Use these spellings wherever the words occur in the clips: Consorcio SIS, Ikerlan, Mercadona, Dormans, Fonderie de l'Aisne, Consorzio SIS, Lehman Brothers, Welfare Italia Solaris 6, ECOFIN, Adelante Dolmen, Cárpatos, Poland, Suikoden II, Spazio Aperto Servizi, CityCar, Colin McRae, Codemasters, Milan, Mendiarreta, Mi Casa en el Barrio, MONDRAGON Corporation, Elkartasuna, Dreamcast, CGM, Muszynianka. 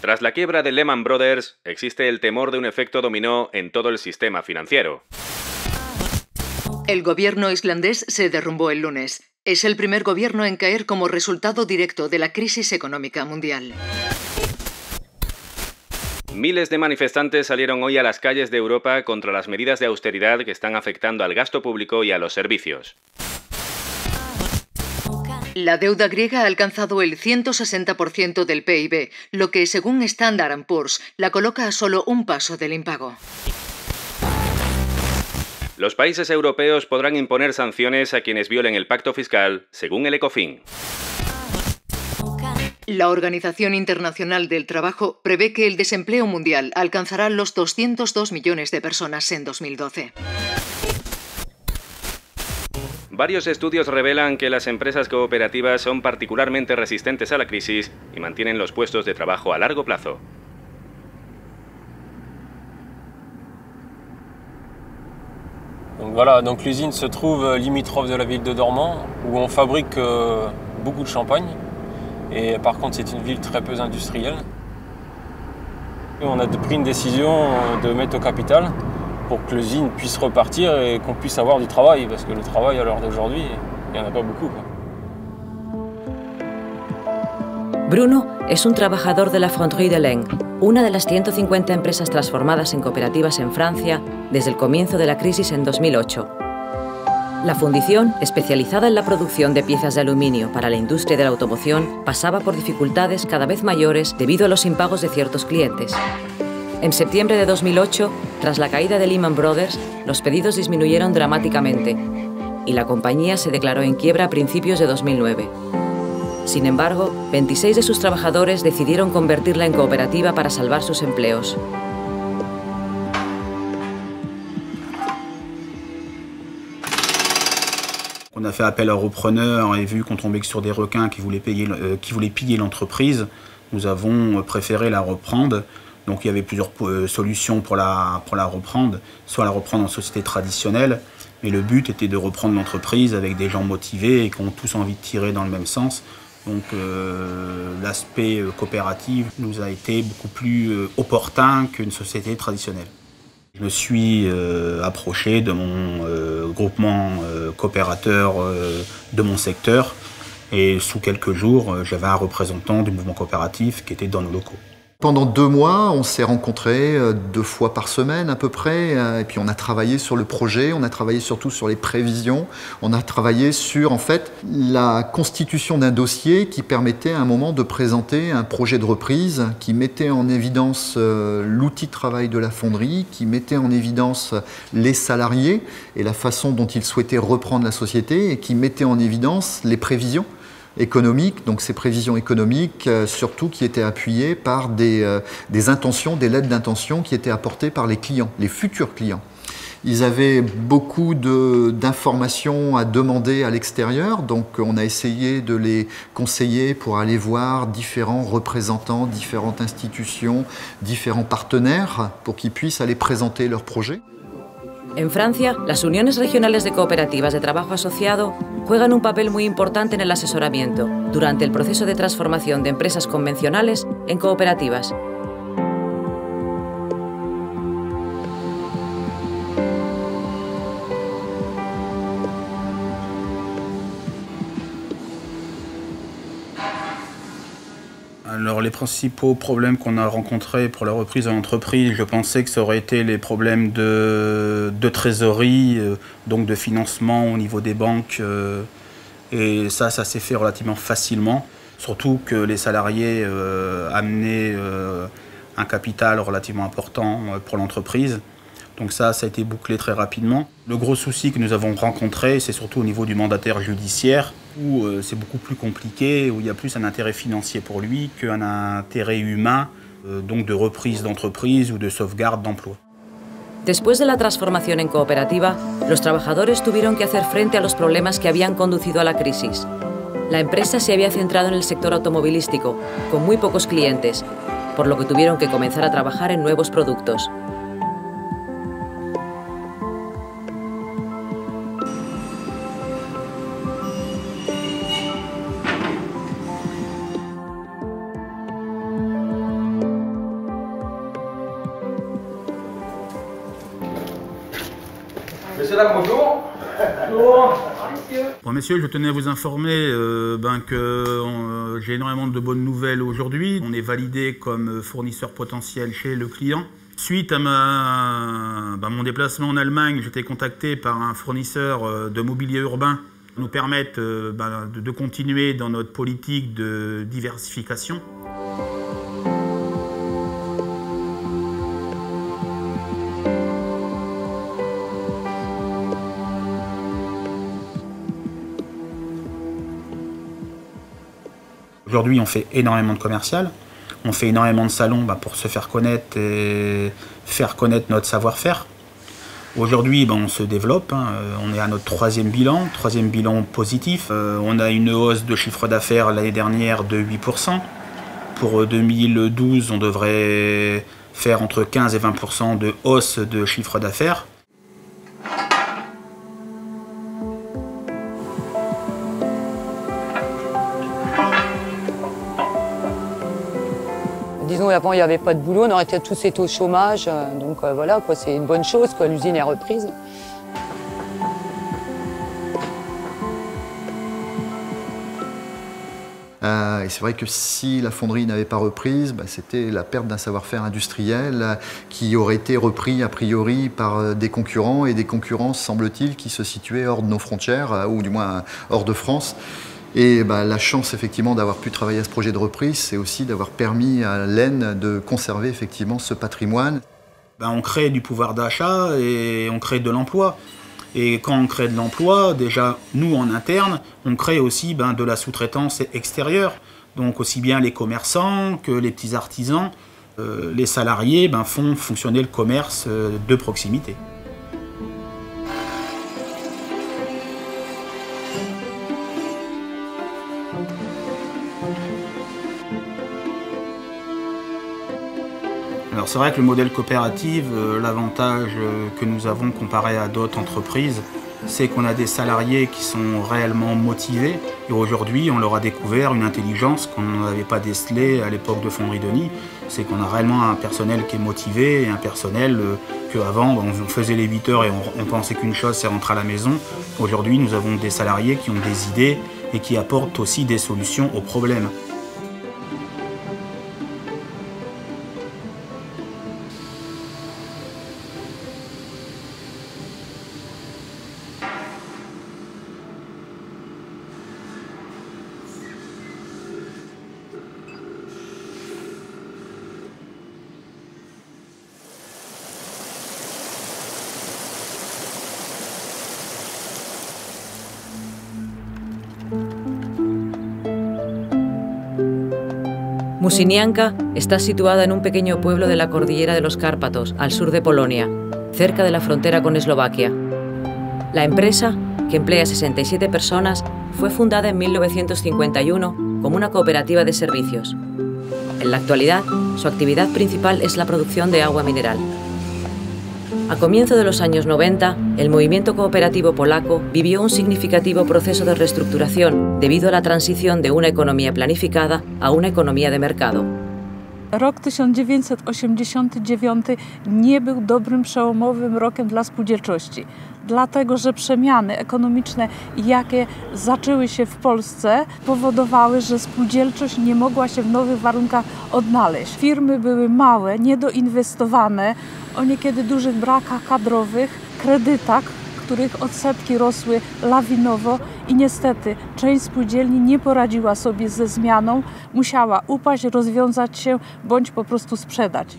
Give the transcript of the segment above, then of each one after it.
Tras la quiebra de Lehman Brothers, existe el temor de un efecto dominó en todo el sistema financiero. El gobierno islandés se derrumbó el lunes. Es el primer gobierno en caer como resultado directo de la crisis económica mundial. Miles de manifestantes salieron hoy a las calles de Europa contra las medidas de austeridad que están afectando al gasto público y a los servicios. La deuda griega ha alcanzado el 160% del PIB, lo que, según Standard & Poor's, la coloca a solo un paso del impago. Los países europeos podrán imponer sanciones a quienes violen el pacto fiscal, según el ECOFIN. La Organización Internacional del Trabajo prevé que el desempleo mundial alcanzará los 202 millones de personas en 2012. Varios estudios revelan que las empresas cooperativas son particularmente resistentes a la crisis y mantienen los puestos de trabajo a largo plazo. Donc voilà, donc l'usine se trouve limitrophe de la ville de Dormans, où on fabrique beaucoup de champagne. Et par contre, c'est une ville très peu industrielle. Et on a pris une décision de mettre au capital pour que l'usine puisse repartir et qu'on puisse avoir du travail, parce que le travail à l'heure d'aujourd'hui, il n'y en a pas beaucoup, quoi. Bruno es un trabajador de la Fonderie de l'Aisne, una de las 150 empresas transformadas en cooperativas en Francia desde el comienzo de la crisis en 2008. La fundición, especializada en la producción de piezas de aluminio para la industria de la automoción, pasaba por dificultades cada vez mayores debido a los impagos de ciertos clientes. En septiembre de 2008, tras la caída de Lehman Brothers, los pedidos disminuyeron dramáticamente y la compañía se declaró en quiebra a principios de 2009. Sin embargo, 26 de sus trabajadores decidieron convertirla en cooperativa para salvar sus empleos. On a fait appel à repreneurs et vu qu'on tombait sur des requins qui voulaient piller l'entreprise, nous avons préféré la reprendre. Donc il y avait plusieurs solutions pour la reprendre, soit la reprendre en société traditionnelle, mais le but était de reprendre l'entreprise avec des gens motivés et qui ont tous envie de tirer dans le même sens. Donc l'aspect coopératif nous a été beaucoup plus opportun qu'une société traditionnelle. Je me suis approché de mon groupement coopérateur de mon secteur et sous quelques jours, j'avais un représentant du mouvement coopératif qui était dans nos locaux. Pendant 2 mois, on s'est rencontrés 2 fois par semaine à peu près et puis on a travaillé sur le projet, on a travaillé surtout sur les prévisions, on a travaillé sur en fait la constitution d'un dossier qui permettait à un moment de présenter un projet de reprise qui mettait en évidence l'outil de travail de la fonderie, qui mettait en évidence les salariés et la façon dont ils souhaitaient reprendre la société et qui mettait en évidence les prévisions économiques, donc ces prévisions économiques surtout qui étaient appuyées par des intentions, des lettres d'intention qui étaient apportées par les clients, les futurs clients. Ils avaient beaucoup d'informations à demander à l'extérieur, donc on a essayé de les conseiller pour aller voir différents représentants, différentes institutions, différents partenaires pour qu'ils puissent aller présenter leurs projets. En Francia, las uniones regionales de cooperativas de trabajo asociado juegan un papel muy importante en el asesoramiento durante el proceso de transformación de empresas convencionales en cooperativas. Alors les principaux problèmes qu'on a rencontrés pour la reprise de l'entreprise, je pensais que ça aurait été les problèmes de trésorerie, donc de financement au niveau des banques. Et ça s'est fait relativement facilement. Surtout que les salariés amenaient un capital relativement important pour l'entreprise. Donc ça a été bouclé très rapidement. Le gros souci que nous avons rencontré, c'est surtout au niveau du mandataire judiciaire, où c'est beaucoup plus compliqué, où il y a plus un intérêt financier pour lui qu'un intérêt humain, donc de reprise d'entreprise ou de sauvegarde d'emploi. Después de la transformación en cooperativa, los trabajadores tuvieron que hacer frente a los problemas que habían conducido a la crisis. La empresa se había centrado en el sector automovilístico, con muy pocos clientes, por lo que tuvieron que comenzar a trabajar en nuevos productos. Madame, bonjour. Bonjour. Bon, messieurs, je tenais à vous informer que j'ai énormément de bonnes nouvelles aujourd'hui. On est validé comme fournisseur potentiel chez le client. Suite à mon déplacement en Allemagne, j'étais contacté par un fournisseur de mobilier urbain pour nous permettre de continuer dans notre politique de diversification. Aujourd'hui, on fait énormément de commercial. On fait énormément de salons pour se faire connaître et faire connaître notre savoir-faire. Aujourd'hui, on se développe. On est à notre troisième bilan positif. On a une hausse de chiffre d'affaires l'année dernière de 8%. Pour 2012, on devrait faire entre 15 et 20% de hausse de chiffre d'affaires. Avant, il n'y avait pas de boulot, on aurait été tous été au chômage. Donc voilà, c'est une bonne chose que l'usine est reprise. Et c'est vrai que si la fonderie n'avait pas reprise, c'était la perte d'un savoir-faire industriel qui aurait été repris a priori par des concurrents, et des concurrents, semble-t-il, qui se situaient hors de nos frontières, ou du moins hors de France. Et la chance effectivement d'avoir pu travailler à ce projet de reprise, c'est aussi d'avoir permis à l'Aisne de conserver effectivement ce patrimoine. On crée du pouvoir d'achat et on crée de l'emploi. Et quand on crée de l'emploi, déjà nous en interne, on crée aussi de la sous-traitance extérieure. Donc aussi bien les commerçants que les petits artisans, les salariés font fonctionner le commerce de proximité. Alors c'est vrai que le modèle coopérative, l'avantage que nous avons comparé à d'autres entreprises, c'est qu'on a des salariés qui sont réellement motivés. Et aujourd'hui, on leur a découvert une intelligence qu'on n'avait pas décelée à l'époque de Fonderie Denis. C'est qu'on a réellement un personnel qui est motivé, et un personnel qu'avant, on faisait les 8 heures et on pensait qu'une chose, c'est rentrer à la maison. Aujourd'hui, nous avons des salariés qui ont des idées et qui apportent aussi des solutions aux problèmes. Muszynianka está situada en un pequeño pueblo de la cordillera de los Cárpatos, al sur de Polonia, cerca de la frontera con Eslovaquia. La empresa, que emplea 67 personas, fue fundada en 1951 como una cooperativa de servicios. En la actualidad, su actividad principal es la producción de agua mineral. A comienzos de los años 90, el movimiento cooperativo polaco vivió un significativo proceso de reestructuración debido a la transición de una economía planificada a una economía de mercado. Rok 1989 nie był dobrym przełomowym rokiem dla spółdzielczości, dlatego że przemiany ekonomiczne, jakie zaczęły się w Polsce, powodowały, że spółdzielczość nie mogła się w nowych warunkach odnaleźć. Firmy były małe, niedoinwestowane, o niekiedy dużych brakach kadrowych, kredytach, których odsetki rosły lawinowo i niestety część spółdzielni nie poradziła sobie ze zmianą, musiała upaść, rozwiązać się bądź po prostu sprzedać.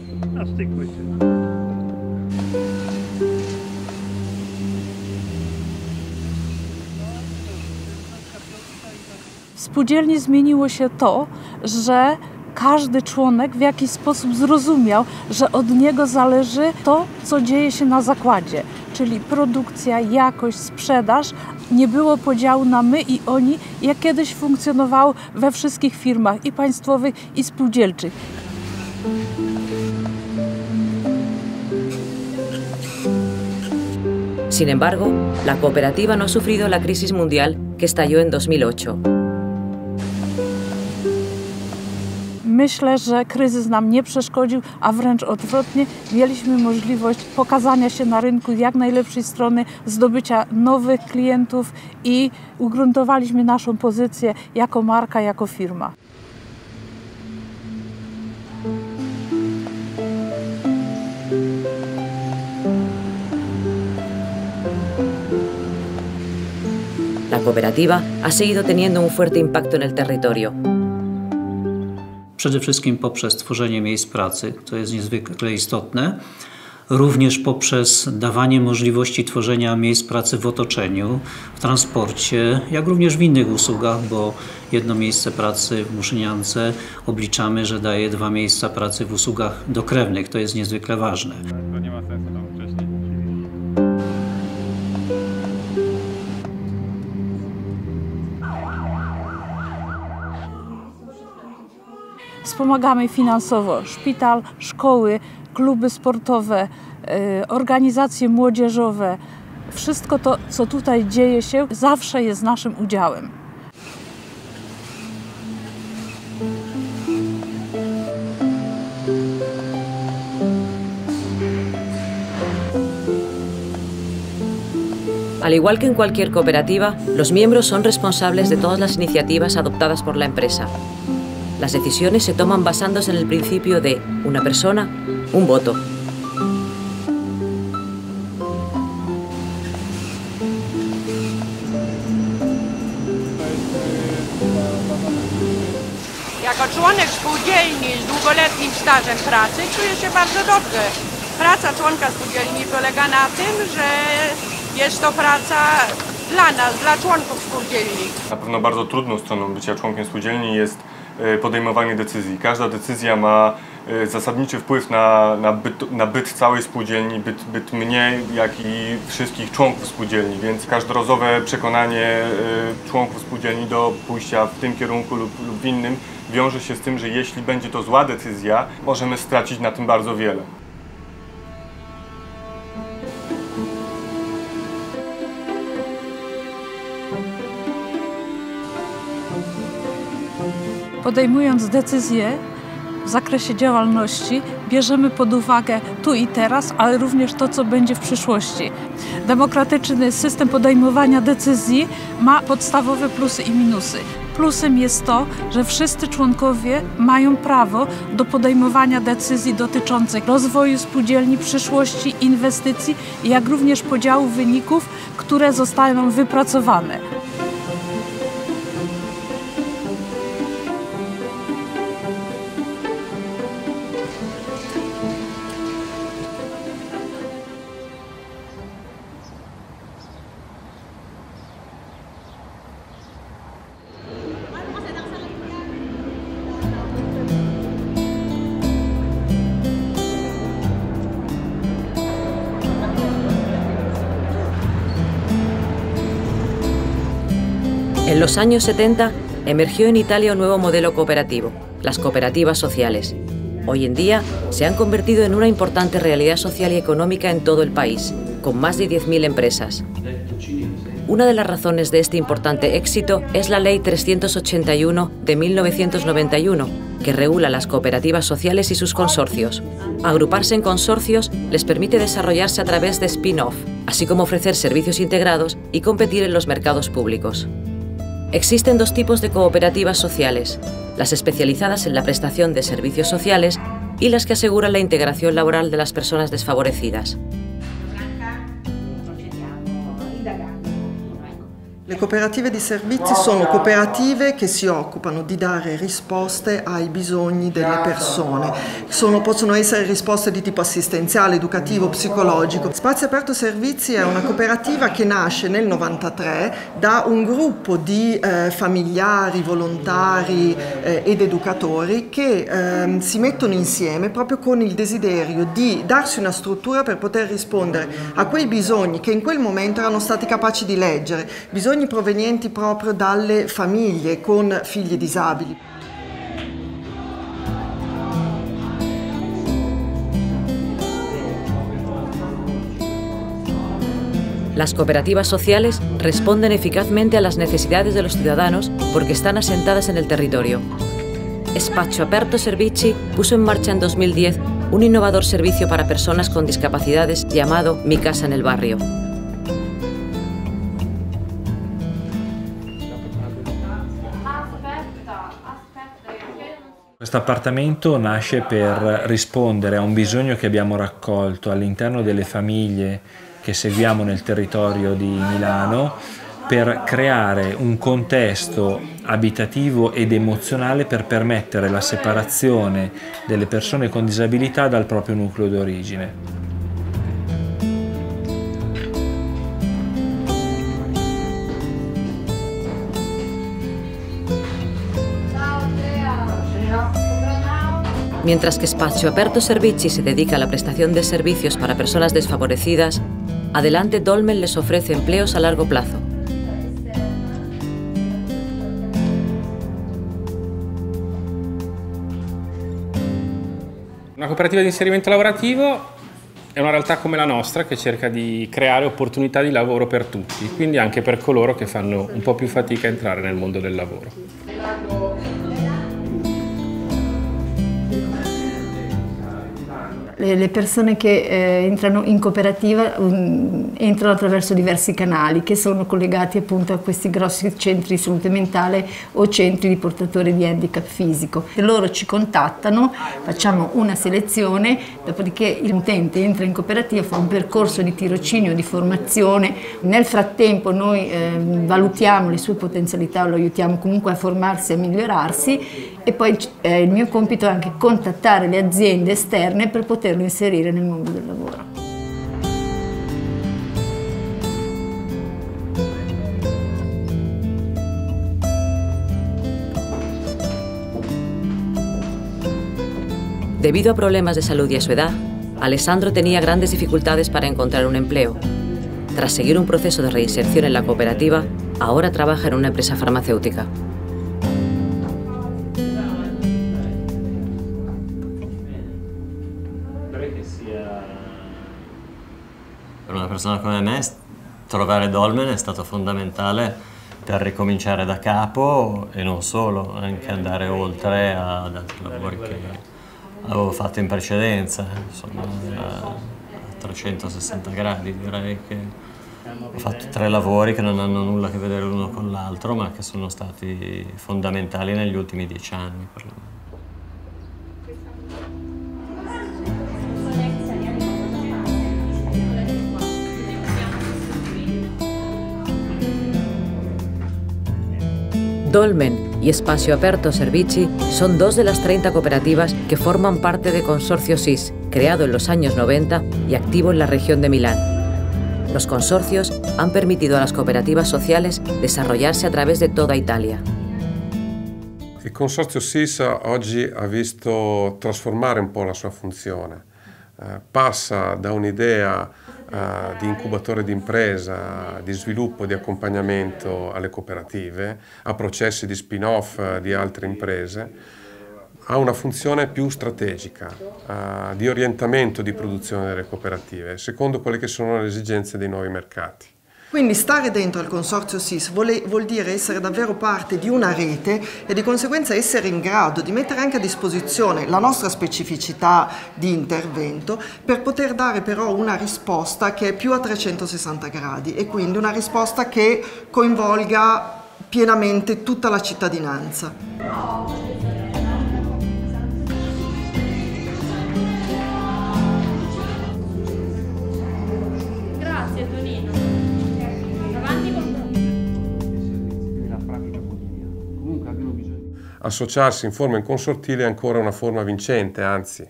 W spółdzielni zmieniło się to, że każdy członek w jakiś sposób zrozumiał, że od niego zależy to, co dzieje się na zakładzie, czyli produkcja, jakość, sprzedaż. Nie było podziału na my i oni, jak kiedyś funkcjonowało we wszystkich firmach, i państwowych, i spółdzielczych. Sin embargo, la cooperativa no ha sufrido la crisis mundial que estalló en 2008. myślę, że kryzys nam nie przeszkodził, a wręcz odwrotnie. Mieliśmy możliwość pokazania się na rynku jak najlepszej strony, zdobycia nowych klientów i ugruntowaliśmy naszą pozycję jako marka, jako firma. La cooperativa ha seguido teniendo un fuerte impacto en el territorio. Przede wszystkim poprzez tworzenie miejsc pracy, to jest niezwykle istotne, również poprzez dawanie możliwości tworzenia miejsc pracy w otoczeniu, w transporcie, jak również w innych usługach, bo jedno miejsce pracy w Muszyniance obliczamy, że daje 2 miejsca pracy w usługach dokrewnych, to jest niezwykle ważne. Wspomagamy finansowo szpital, szkoły, kluby sportowe, organizacje młodzieżowe. Wszystko to, co tutaj dzieje się, zawsze jest naszym udziałem. Al igual que en cualquier cooperativa, los miembros son responsables de todas las iniciativas adoptadas por la empresa. Las decisiones se toman basándose en el principio de una persona, un voto. Jako członek spółdzielni z długoletnim stażem pracy czuję się bardzo dobrze. Praca członka spółdzielni polega na tym, że jest to praca dla nas, dla członków spółdzielni. Na pewno bardzo trudną stroną bycia członkiem spółdzielni jest podejmowanie decyzji. Każda decyzja ma zasadniczy wpływ na byt całej spółdzielni, byt mnie, jak i wszystkich członków spółdzielni, więc każdorazowe przekonanie członków spółdzielni do pójścia w tym kierunku lub w innym wiąże się z tym, że jeśli będzie to zła decyzja, możemy stracić na tym bardzo wiele. Podejmując decyzje w zakresie działalności, bierzemy pod uwagę tu i teraz, ale również to, co będzie w przyszłości. Demokratyczny system podejmowania decyzji ma podstawowe plusy i minusy. Plusem jest to, że wszyscy członkowie mają prawo do podejmowania decyzji dotyczących rozwoju spółdzielni, przyszłości, inwestycji, jak również podziału wyników, które zostaną wypracowane. En los años 70 emergió en Italia un nuevo modelo cooperativo, las cooperativas sociales. Hoy en día se han convertido en una importante realidad social y económica en todo el país, con más de 10.000 empresas. Una de las razones de este importante éxito es la Ley 381 de 1991, que regula las cooperativas sociales y sus consorcios. Agruparse en consorcios les permite desarrollarse a través de spin-off, así como ofrecer servicios integrados y competir en los mercados públicos. Existen 2 tipos de cooperativas sociales, las especializadas en la prestación de servicios sociales y las que aseguran la integración laboral de las personas desfavorecidas. Le cooperative di servizi sono cooperative che si occupano di dare risposte ai bisogni delle persone. Possono essere risposte di tipo assistenziale, educativo, psicologico. Spazio Aperto Servizi è una cooperativa che nasce nel 1993 da un gruppo di familiari, volontari ed educatori che si mettono insieme proprio con il desiderio di darsi una struttura per poter rispondere a quei bisogni che in quel momento erano stati capaci di leggere. Bisogni provenienti proprio dalle famiglie con figli disabili. Las cooperativas sociales responden eficazmente a las necesidades de los ciudadanos porque están asentadas en el territorio. Spazio Aperto Servizi puso en marcha en 2010 un innovador servicio para personas con discapacidades llamado Mi Casa en el Barrio. Questo appartamento nasce per rispondere a un bisogno che abbiamo raccolto all'interno delle famiglie che seguiamo nel territorio di Milano per creare un contesto abitativo ed emozionale per permettere la separazione delle persone con disabilità dal proprio nucleo d'origine. Mientras que Spazio Aperto Servizi se dedica a la prestación de servicios para personas desfavorecidas, Adelante Dolmen les ofrece empleos a largo plazo. Una cooperativa di inserimento lavorativo è una realtà come la nostra che cerca di creare opportunità di lavoro per tutti, quindi anche per coloro che fanno un po' più fatica a entrare nel mondo del lavoro. Le persone che entrano in cooperativa entrano attraverso diversi canali che sono collegati appunto a questi grossi centri di salute mentale o centri di portatori di handicap fisico. Loro ci contattano, facciamo una selezione, dopodiché l'utente entra in cooperativa, fa un percorso di tirocinio, di formazione. Nel frattempo noi valutiamo le sue potenzialità, lo aiutiamo comunque a formarsi e a migliorarsi e poi il mio compito è anche contattare le aziende esterne per poter inserire nel mondo del lavoro. Debido a problemas de salud y a su edad, Alessandro tenía grandes dificultades para encontrar un empleo. Tras seguir un proceso de reinserción en la cooperativa, ahora trabaja en una empresa farmacéutica. Per una persona come me trovare Dolmen è stato fondamentale per ricominciare da capo e non solo, anche andare oltre ad altri lavori che avevo fatto in precedenza, insomma a 360 gradi direi che ho fatto 3 lavori che non hanno nulla a che vedere l'uno con l'altro ma che sono stati fondamentali negli ultimi 10 anni per me. Dolmen y Spazio Aperto Servizi son 2 de las 30 cooperativas que forman parte de Consorcio SIS, creado en los años 90 y activo en la región de Milán. Los consorcios han permitido a las cooperativas sociales desarrollarse a través de toda Italia. Il Consorzio SIS oggi ha visto trasformare un po' la sua funzione. Passa da un'idea di incubatore di impresa, di sviluppo, di accompagnamento alle cooperative, a processi di spin-off di altre imprese, ha una funzione più strategica, di orientamento di produzione delle cooperative, secondo quelle che sono le esigenze dei nuovi mercati. Quindi stare dentro al Consorzio SIS vuol dire essere davvero parte di una rete e di conseguenza essere in grado di mettere anche a disposizione la nostra specificità di intervento per poter dare però una risposta che è più a 360 gradi e quindi una risposta che coinvolga pienamente tutta la cittadinanza. Associarsi in forma consortile è ancora una forma vincente, anzi,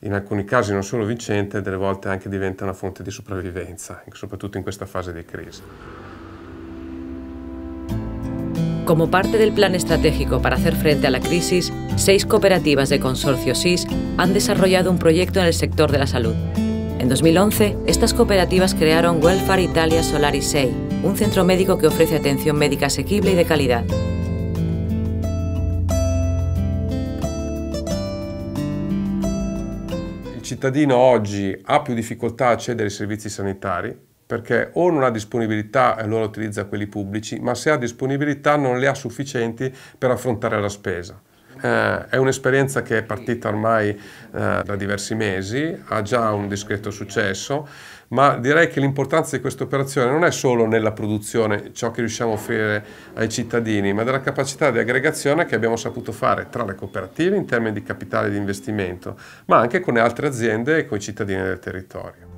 in alcuni casi non solo vincente, delle volte anche diventa una fonte di sopravvivenza, soprattutto in questa fase di crisi. Como parte del plan estratégico para hacer frente a la crisis, 6 cooperativas de Consorcio SIS han desarrollado un proyecto en el sector de la salud. En 2011, estas cooperativas crearon Welfare Italia Solaris 6, un centro médico que ofrece atención médica asequible y de calidad. Il cittadino oggi ha più difficoltà a accedere ai servizi sanitari perché o non ha disponibilità e allora utilizza quelli pubblici, ma se ha disponibilità non le ha sufficienti per affrontare la spesa. È un'esperienza che è partita ormai da diversi mesi, ha già un discreto successo, ma direi che l'importanza di questa operazione non è solo nella produzione, ciò che riusciamo a offrire ai cittadini, ma della capacità di aggregazione che abbiamo saputo fare tra le cooperative in termini di capitale di investimento, ma anche con le altre aziende e con i cittadini del territorio.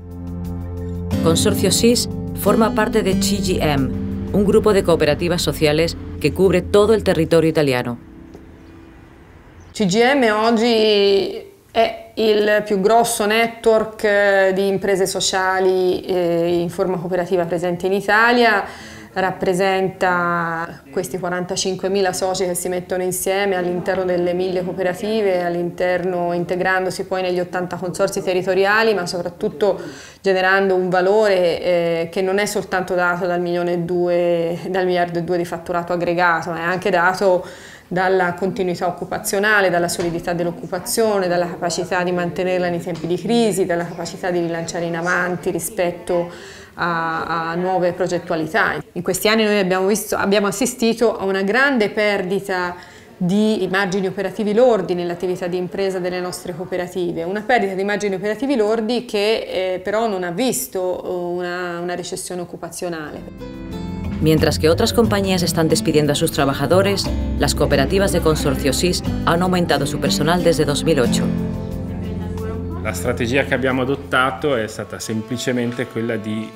Consorcio SIS forma parte de CGM, un grupo de cooperativas sociales que cubre todo el territorio italiano. CGM oggi è il più grosso network di imprese sociali in forma cooperativa presente in Italia, rappresenta questi 45.000 soci che si mettono insieme all'interno delle 1.000 cooperative, integrandosi poi negli 80 consorzi territoriali, ma soprattutto generando un valore che non è soltanto dato dal miliardo e due di fatturato aggregato, ma è anche dato dalla continuità occupazionale, dalla solidità dell'occupazione, dalla capacità di mantenerla nei tempi di crisi, dalla capacità di rilanciare in avanti rispetto a nuove progettualità. In questi anni noi abbiamo assistito a una grande perdita di margini operativi lordi nell'attività di impresa delle nostre cooperative, una perdita di margini operativi lordi che però non ha visto una recessione occupazionale. Mientras que otras compañías están despidiendo a sus trabajadores, las cooperativas de Consorcio SIS han aumentado su personal desde 2008. La strategia che abbiamo adottato è stata semplicemente quella di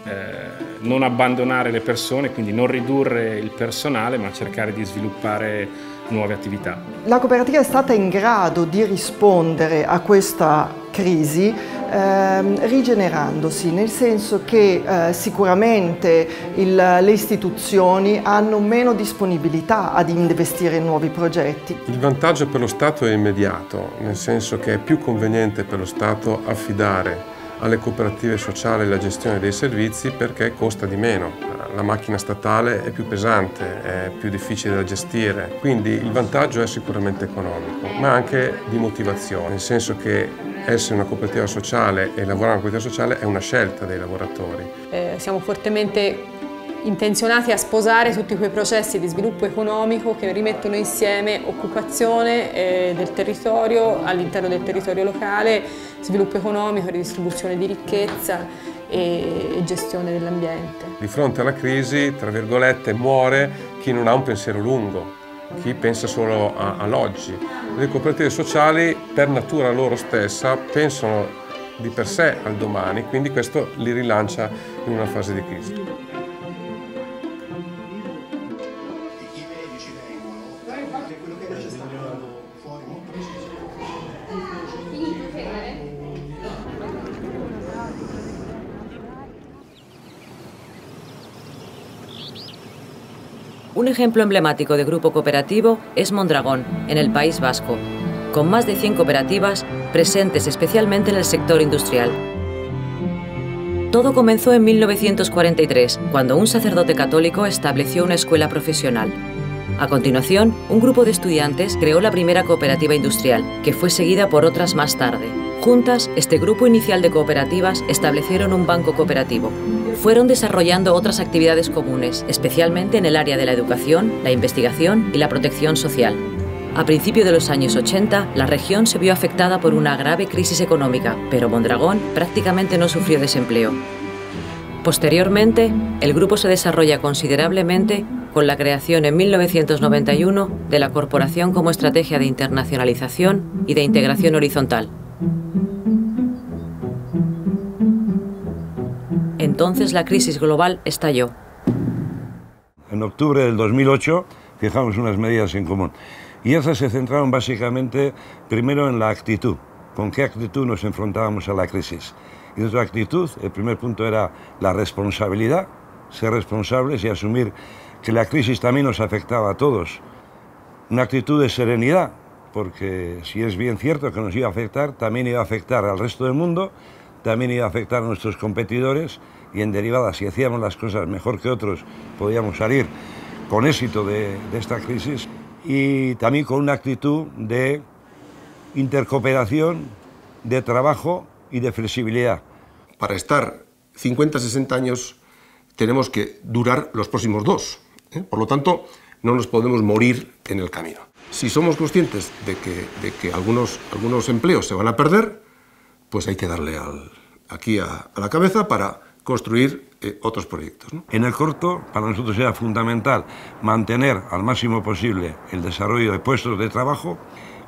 non abbandonare le persone, quindi non ridurre il personale, ma cercare di sviluppare nuove attività. La cooperativa è stata in grado di rispondere a questa crisi rigenerandosi, nel senso che sicuramente le istituzioni hanno meno disponibilità ad investire in nuovi progetti. Il vantaggio per lo Stato è immediato, nel senso che è più conveniente per lo Stato affidare alle cooperative sociali la gestione dei servizi perché costa di meno. La macchina statale è più pesante, è più difficile da gestire, quindi il vantaggio è sicuramente economico, ma anche di motivazione, nel senso che essere una cooperativa sociale e lavorare in una cooperativa sociale è una scelta dei lavoratori. Siamo fortemente intenzionati a sposare tutti quei processi di sviluppo economico che rimettono insieme occupazione del territorio, all'interno del territorio locale, sviluppo economico, ridistribuzione di ricchezza e gestione dell'ambiente. Di fronte alla crisi, tra virgolette, muore chi non ha un pensiero lungo, chi pensa solo all'oggi. Le cooperative sociali, per natura loro stessa, pensano di per sé al domani, quindi questo li rilancia in una fase di crisi. Un ejemplo emblemático de grupo cooperativo es Mondragón, en el País Vasco, con más de 100 cooperativas presentes especialmente en el sector industrial. Todo comenzó en 1943, cuando un sacerdote católico estableció una escuela profesional. A continuación, un grupo de estudiantes creó la primera cooperativa industrial, que fue seguida por otras más tarde. Juntas, este grupo inicial de cooperativas establecieron un banco cooperativo. Fueron desarrollando otras actividades comunes, especialmente en el área de la educación, la investigación y la protección social. A principios de los años 80, la región se vio afectada por una grave crisis económica, pero Mondragón prácticamente no sufrió desempleo. Posteriormente, el grupo se desarrolla considerablemente con la creación en 1991 de la Corporación como estrategia de internacionalización y de integración horizontal. Entonces la crisis global estalló. En octubre del 2008 fijamos unas medidas en común y esas se centraron básicamente primero en la actitud, con qué actitud nos enfrentábamos a la crisis. Y desde la actitud, el primer punto era la responsabilidad, ser responsables y asumir que la crisis también nos afectaba a todos. Una actitud de serenidad, porque si es bien cierto que nos iba a afectar, también iba a afectar al resto del mundo, también iba a afectar a nuestros competidores y en derivada, si hacíamos las cosas mejor que otros, podíamos salir con éxito de esta crisis y también con una actitud de intercooperación, de trabajo y de flexibilidad. Para estar 50, 60 años tenemos que durar los próximos dos. Por lo tanto, no nos podemos morir en el camino. Si somos conscientes de que algunos empleos se van a perder, pues hay que darle aquí a la cabeza para construir otros proyectos, ¿no? En el corto, para nosotros era fundamental mantener al máximo posible el desarrollo de puestos de trabajo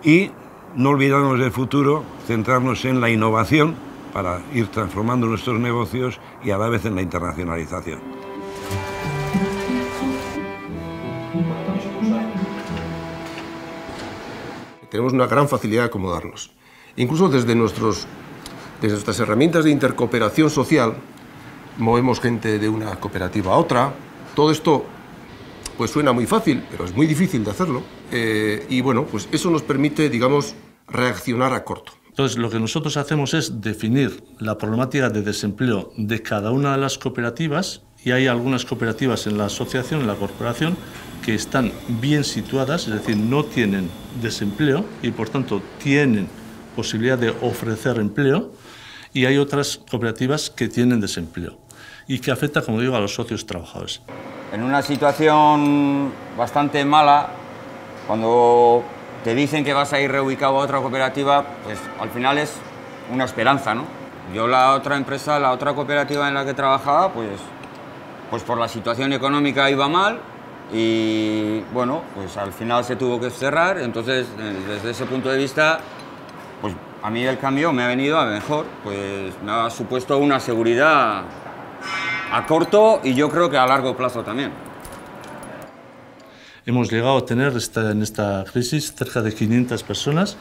y no olvidarnos del futuro, centrarnos en la innovación para ir transformando nuestros negocios y a la vez en la internacionalización. Tenemos una gran facilidad de acomodarnos. Incluso desde nuestras herramientas de intercooperación social, movemos gente de una cooperativa a otra. Todo esto pues suena muy fácil, pero es muy difícil de hacerlo. Y bueno, pues eso nos permite, digamos, reaccionar a corto. Entonces, lo que nosotros hacemos es definir la problemática de desempleo de cada una de las cooperativas, y hay algunas cooperativas en la asociación, en la corporación, que están bien situadas, es decir, no tienen desempleo y, por tanto, tienen posibilidad de ofrecer empleo, y hay otras cooperativas que tienen desempleo y que afecta, como digo, a los socios trabajadores. En una situación bastante mala, cuando te dicen que vas a ir reubicado a otra cooperativa, pues al final es una esperanza, ¿no? Yo la otra cooperativa en la que trabajaba, pues por la situación económica iba mal y, bueno, pues al final se tuvo que cerrar. Entonces, desde ese punto de vista, pues a mí el cambio me ha venido a mejor, pues me ha supuesto una seguridad a corto y yo creo que a largo plazo también. Hemos llegado a tener en esta crisis cerca de 500 personas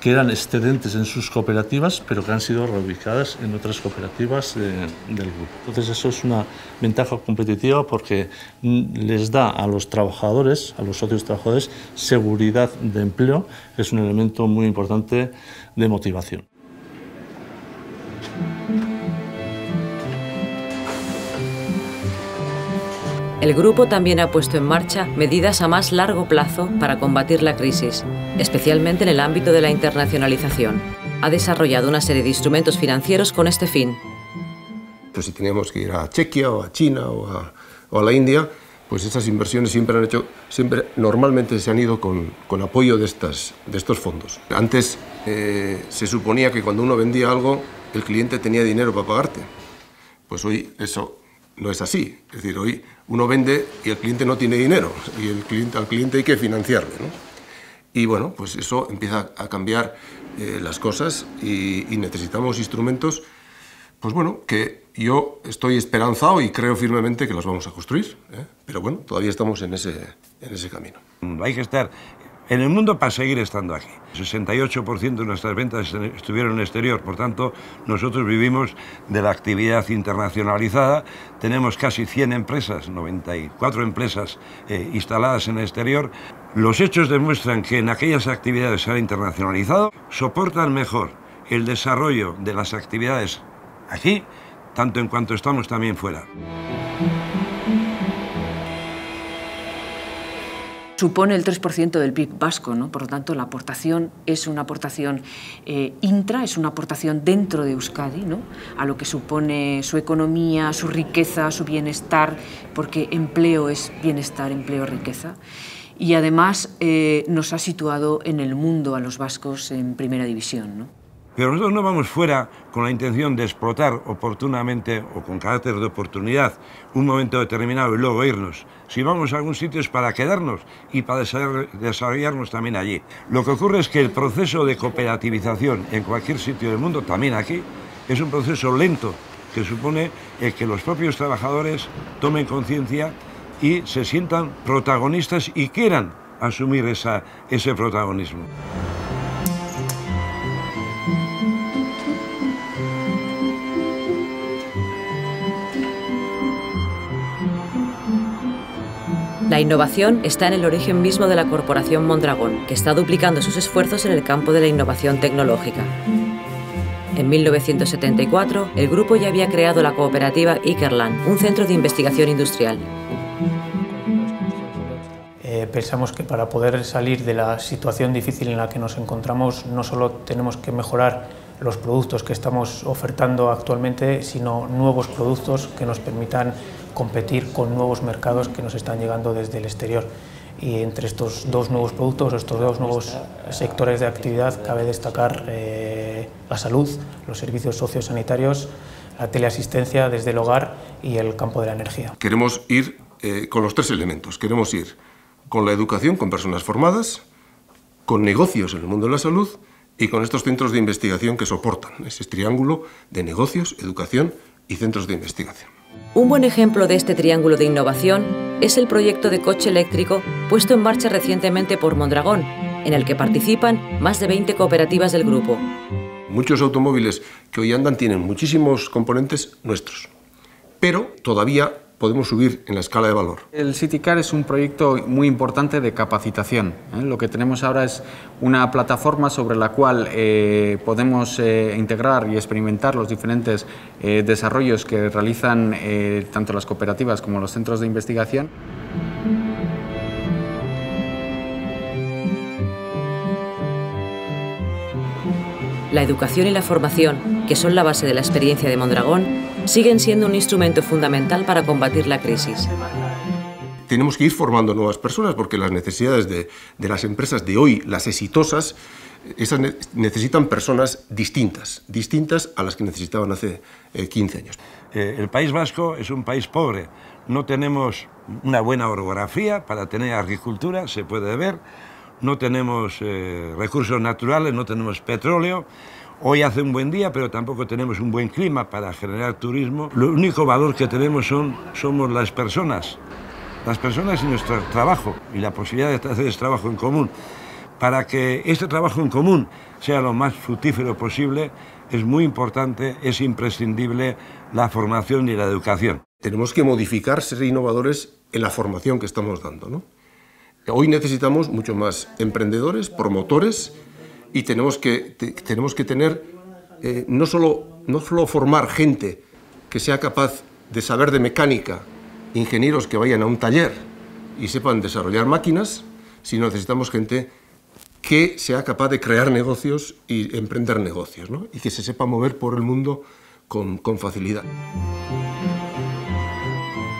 que eran excedentes en sus cooperativas, pero que han sido reubicadas en otras cooperativas del grupo. Entonces eso es una ventaja competitiva porque les da a los trabajadores, a los socios trabajadores, seguridad de empleo, que es un elemento muy importante de motivación. El grupo también ha puesto en marcha medidas a más largo plazo para combatir la crisis, especialmente en el ámbito de la internacionalización. Ha desarrollado una serie de instrumentos financieros con este fin. Pues si teníamos que ir a Chequia o a China o a la India, pues esas inversiones normalmente se han ido con apoyo de estos fondos. Antes se suponía que cuando uno vendía algo, el cliente tenía dinero para pagarte. Pues hoy eso no es así. Es decir, hoy uno vende y el cliente no tiene dinero, y al cliente hay que financiarle, ¿no? Y bueno, pues eso empieza a cambiar las cosas y necesitamos instrumentos, pues bueno, que yo estoy esperanzado y creo firmemente que los vamos a construir, ¿eh? Pero bueno, todavía estamos en ese camino. Hay que estar en el mundo para seguir estando aquí. El 68% de nuestras ventas estuvieron en el exterior, por tanto, nosotros vivimos de la actividad internacionalizada. Tenemos casi 100 empresas, 94 empresas instaladas en el exterior. Los hechos demuestran que en aquellas actividades que se han internacionalizado soportan mejor el desarrollo de las actividades aquí, tanto en cuanto estamos también fuera. Supone el 3% del PIB vasco, ¿no? Por lo tanto, la aportación es una aportación intra, es una aportación dentro de Euskadi, ¿no? A lo que supone su economía, su riqueza, su bienestar, porque empleo es bienestar, empleo, riqueza. Y además nos ha situado en el mundo a los vascos en primera división, ¿no? Pero nosotros no vamos fuera con la intención de explotar oportunamente o con carácter de oportunidad un momento determinado y luego irnos. Si vamos a algún sitio es para quedarnos y para desarrollarnos también allí. Lo que ocurre es que el proceso de cooperativización en cualquier sitio del mundo, también aquí, es un proceso lento que supone que los propios trabajadores tomen conciencia y se sientan protagonistas y quieran asumir ese protagonismo. La innovación está en el origen mismo de la Corporación Mondragón, que está duplicando sus esfuerzos en el campo de la innovación tecnológica. En 1974, el grupo ya había creado la cooperativa Ikerlan, un centro de investigación industrial. Pensamos que para poder salir de la situación difícil en la que nos encontramos, no solo tenemos que mejorar los productos que estamos ofertando actualmente, sino nuevos productos que nos permitan competir con nuevos mercados que nos están llegando desde el exterior. Y entre estos dos nuevos productos, estos dos nuevos sectores de actividad, cabe destacar la salud, los servicios sociosanitarios, la teleasistencia desde el hogar y el campo de la energía. Queremos ir con los tres elementos. Queremos ir con la educación, con personas formadas, con negocios en el mundo de la salud y con estos centros de investigación que soportan ese triángulo de negocios, educación y centros de investigación. Un buen ejemplo de este triángulo de innovación es el proyecto de coche eléctrico puesto en marcha recientemente por Mondragón, en el que participan más de 20 cooperativas del grupo. Muchos automóviles que hoy andan tienen muchísimos componentes nuestros, pero todavía podemos subir en la escala de valor. El CityCar es un proyecto muy importante de capacitación. Lo que tenemos ahora es una plataforma sobre la cual podemos integrar y experimentar los diferentes desarrollos que realizan tanto las cooperativas como los centros de investigación. La educación y la formación, que son la base de la experiencia de Mondragón, siguen siendo un instrumento fundamental para combatir la crisis. Tenemos que ir formando nuevas personas porque las necesidades de las empresas de hoy, las exitosas, esas necesitan personas distintas a las que necesitaban hace 15 años. El País Vasco es un país pobre. No tenemos una buena orografía para tener agricultura, se puede ver. No tenemos recursos naturales, no tenemos petróleo. Hoy hace un buen día, pero tampoco tenemos un buen clima para generar turismo. Lo único valor que tenemos somos las personas y nuestro trabajo y la posibilidad de hacer este trabajo en común. Para que este trabajo en común sea lo más fructífero posible, es muy importante, es imprescindible la formación y la educación. Tenemos que modificar, ser innovadores en la formación que estamos dando, ¿no? Hoy necesitamos mucho más emprendedores, promotores, y tenemos que tener, no solo formar gente que sea capaz de saber de mecánica, ingenieros que vayan a un taller y sepan desarrollar máquinas, sino necesitamos gente que sea capaz de crear negocios y emprender negocios, ¿no? Y que se sepa mover por el mundo con facilidad.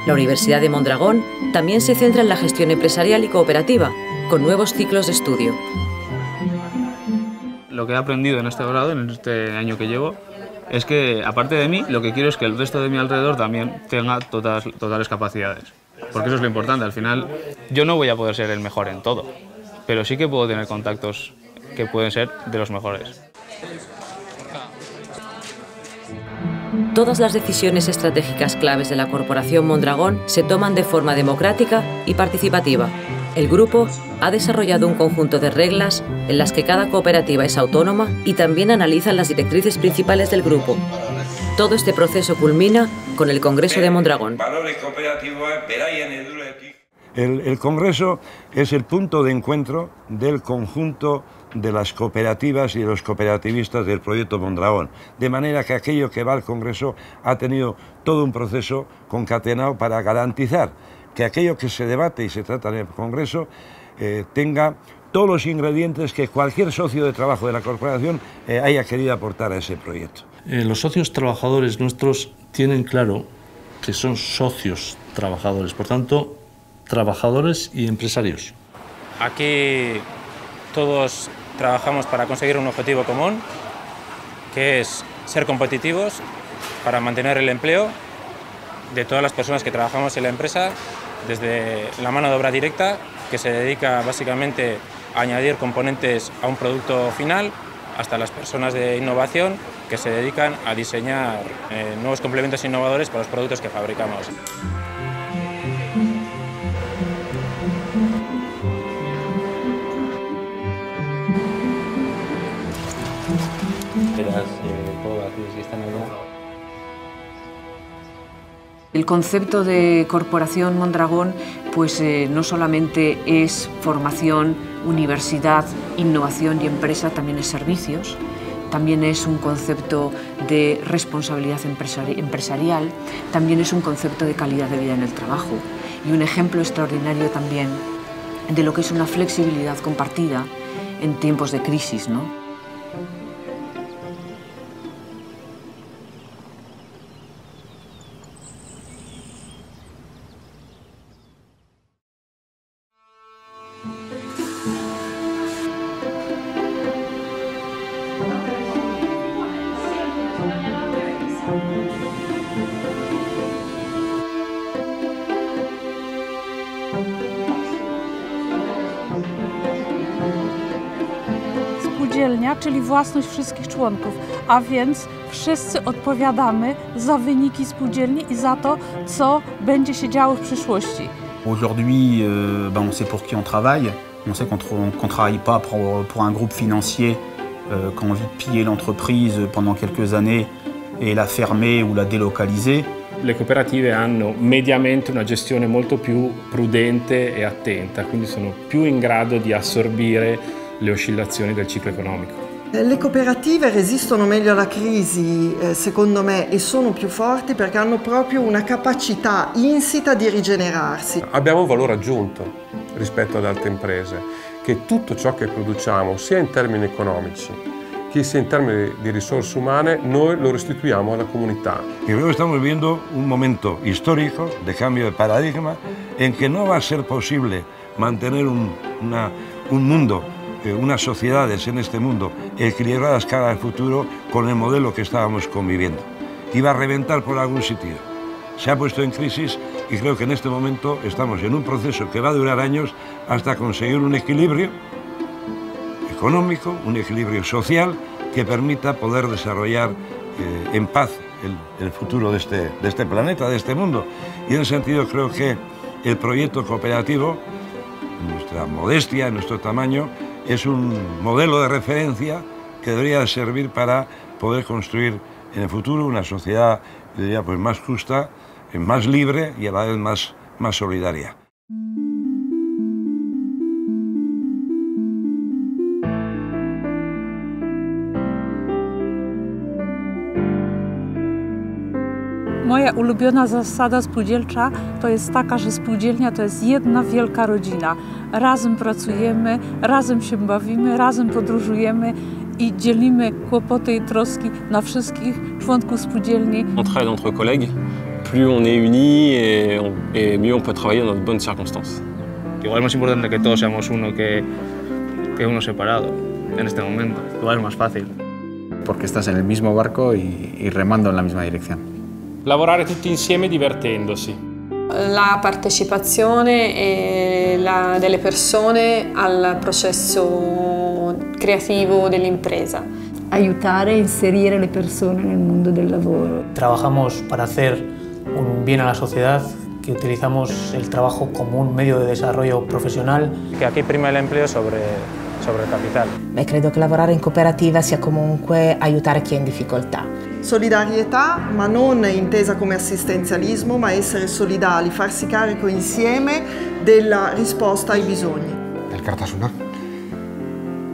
La Universidad de Mondragón también se centra en la gestión empresarial y cooperativa, con nuevos ciclos de estudio. Lo que he aprendido en este grado, en este año que llevo, es que, aparte de mí, lo que quiero es que el resto de mi alrededor también tenga totales capacidades. Porque eso es lo importante. Al final, yo no voy a poder ser el mejor en todo, pero sí que puedo tener contactos que pueden ser de los mejores. Todas las decisiones estratégicas claves de la Corporación Mondragón se toman de forma democrática y participativa. El grupo ha desarrollado un conjunto de reglas en las que cada cooperativa es autónoma y también analizan las directrices principales del grupo. Todo este proceso culmina con el Congreso de Mondragón. El Congreso es el punto de encuentro del conjunto de las cooperativas y de los cooperativistas del proyecto Mondragón. De manera que aquello que va al Congreso ha tenido todo un proceso concatenado para garantizar que aquello que se debate y se trata en el Congreso tenga todos los ingredientes que cualquier socio de trabajo de la corporación haya querido aportar a ese proyecto. Los socios trabajadores nuestros tienen claro que son socios trabajadores, por tanto, trabajadores y empresarios. Aquí todos trabajamos para conseguir un objetivo común, que es ser competitivos para mantener el empleo de todas las personas que trabajamos en la empresa, desde la mano de obra directa, que se dedica básicamente a añadir componentes a un producto final, hasta las personas de innovación, que se dedican a diseñar nuevos complementos innovadores para los productos que fabricamos. El concepto de Corporación Mondragón pues, no solamente es formación, universidad, innovación y empresa, también es servicios, también es un concepto de responsabilidad empresarial, también es un concepto de calidad de vida en el trabajo y un ejemplo extraordinario también de lo que es una flexibilidad compartida en tiempos de crisis, ¿no? Spółdzielnia, czyli własność wszystkich członków, a więc wszyscy odpowiadamy za wyniki spółdzielni i za to, co będzie się działo w przyszłości. Aujourd'hui, on sait pour qui on travaille. On sait qu'on ne travaille pas pour un groupe financier qui a envie de piller l'entreprise pendant quelques années et la fermer ou la délocaliser. Le cooperative hanno mediamente una gestione molto più prudente e attenta, quindi sono più in grado di assorbire le oscillazioni del ciclo economico. Le cooperative resistono meglio alla crisi, secondo me, e sono più forti perché hanno proprio una capacità insita di rigenerarsi. Abbiamo un valore aggiunto rispetto ad altre imprese, che tutto ciò che produciamo, sia in termini economici que en términos de recursos humanos, nosotros lo restituimos a la comunidad. Y luego estamos viviendo un momento histórico de cambio de paradigma en que no va a ser posible mantener un mundo, unas sociedades en este mundo equilibradas cara al futuro con el modelo que estábamos conviviendo. Iba a reventar por algún sitio. Se ha puesto en crisis y creo que en este momento estamos en un proceso que va a durar años hasta conseguir un equilibrio económico, un equilibrio social que permita poder desarrollar en paz el futuro de este planeta, de este mundo. Y en ese sentido creo que el proyecto cooperativo, en nuestra modestia, en nuestro tamaño, es un modelo de referencia que debería servir para poder construir en el futuro una sociedad, yo diría, pues más justa, más libre y a la vez más solidaria. Moja ulubiona zasada spółdzielcza to jest taka, że spółdzielnia to jest jedna wielka rodzina. Razem pracujemy, razem się bawimy, razem podróżujemy i dzielimy kłopoty i troski na wszystkich członków spółdzielni. On travaille entre collègues, plus on est unis et mieux on peut travailler dans de bonnes circonstances. Igual es más importante que todos seamos uno que uno separado en este momento. Igual es más fácil. Porque estás en el mismo barco y remando en la misma dirección. Lavorare tutti insieme divertendosi. La partecipazione delle persone al processo creativo dell'impresa. Aiutare e inserire le persone nel mondo del lavoro. Trabajamos para hacer un bien a la sociedad, que utilizamos el trabajo como un medio de desarrollo profesional. Que aquí prima el empleo sobre el capital. Beh, credo che lavorare in cooperativa sia comunque aiutare chi è in difficoltà. Solidarietà, ma non intesa come assistenzialismo, ma essere solidali, farsi carico insieme della risposta ai bisogni. Elkartasuna.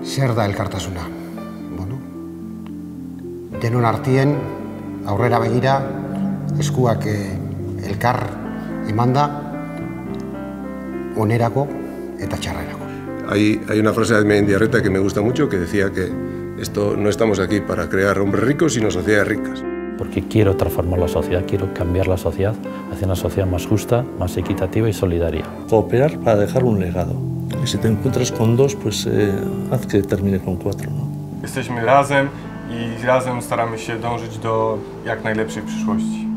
Zer da elkartasuna? Bueno, denon artien aurrera begira, eskuak elkar emanda onerako eta txarrerako. Hay una frase de Mendiarreta que me gusta mucho que decía que esto, no estamos aquí para crear hombres ricos, sino sociedades ricas. Porque quiero transformar la sociedad, quiero cambiar la sociedad hacia una sociedad más justa, más equitativa y solidaria. Cooperar para dejar un legado. Y si te encuentras con dos, pues haz que termine con cuatro, ¿no? Jesteśmy razem i razem staramy się dążyć do jak najlepszej przyszłości.